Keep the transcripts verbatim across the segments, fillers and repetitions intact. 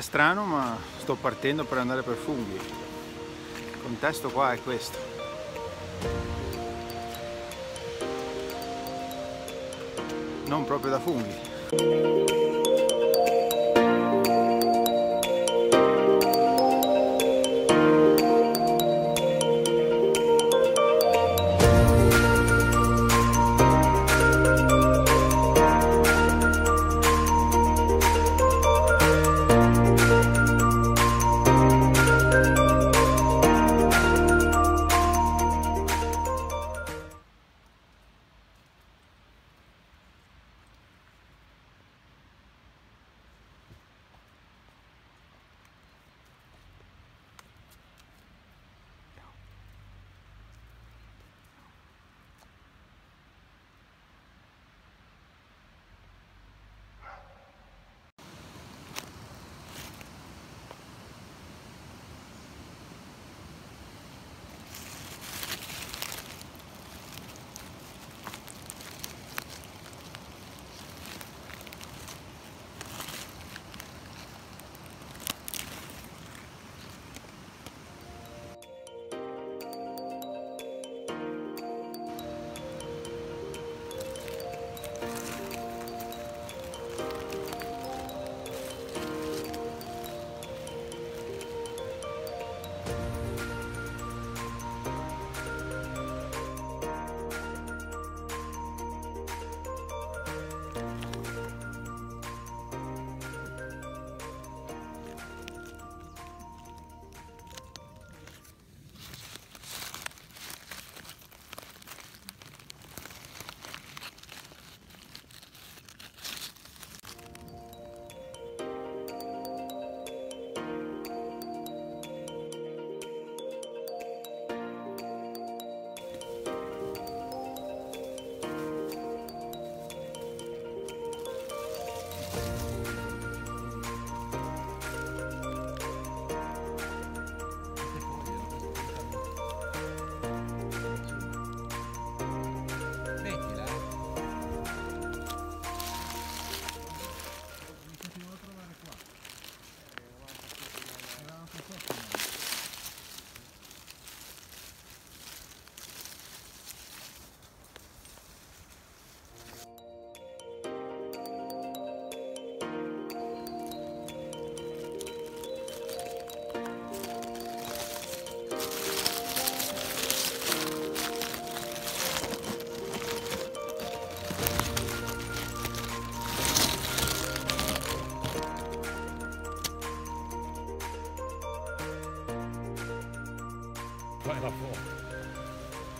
sembra strano, ma sto partendo per andare per funghi. Il contesto qua è questo. Non proprio da funghi.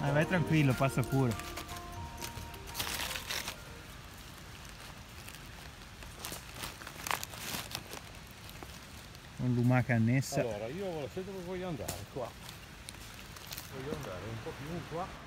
Ah, vai tranquillo, passa pure. Un lumaca annessa. Allora, io lo so dove voglio andare, qua. Voglio andare un po' più qua.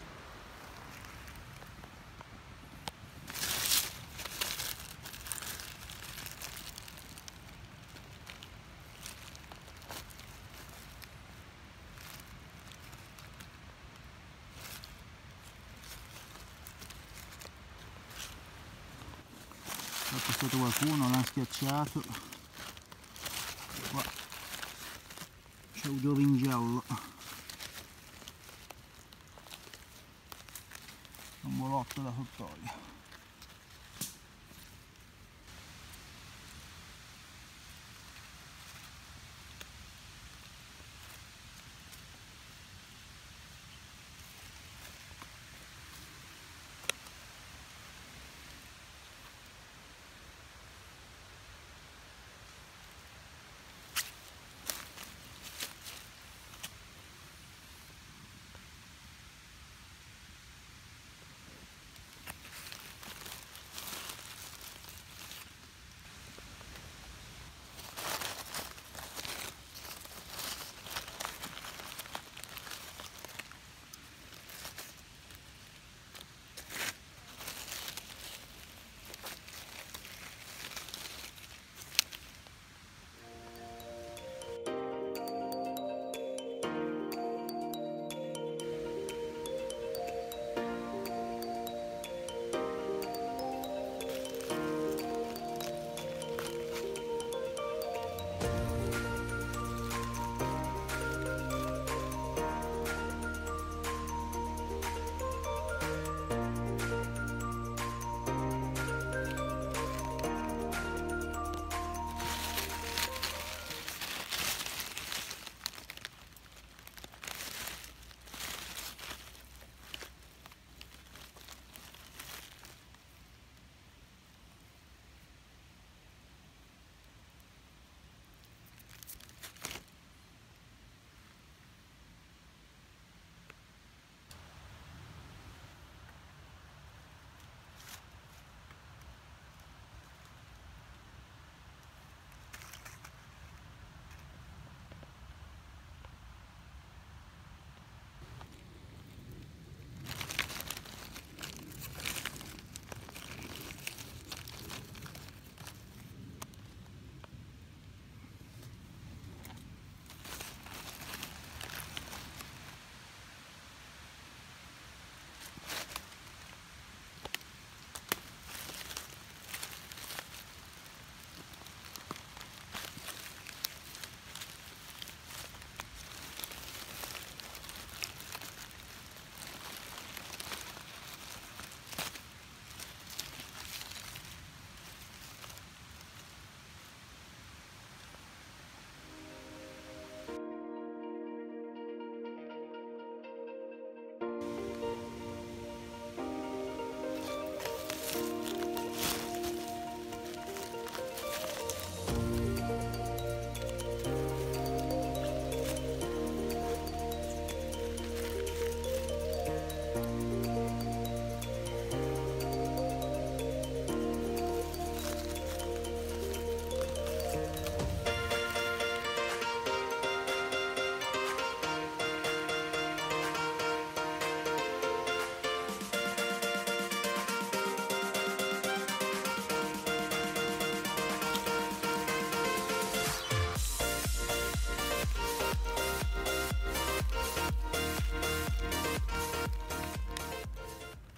C'è stato qualcuno, l'ha schiacciato qua, c'è un dovingiallo, un bolotto da sottoia.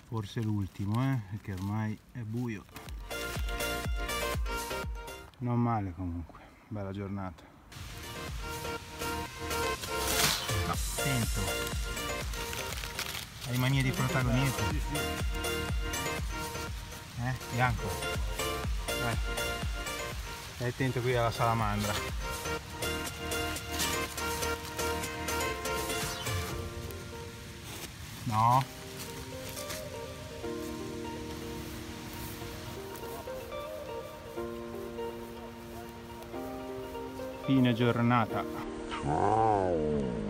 forse l'ultimo, eh, perché ormai è buio. Non male comunque, bella giornata. Attento alle manie di protagonista, eh, Bianco. Vai. Stai attento qui alla salamandra. No. Fine giornata. Ciao.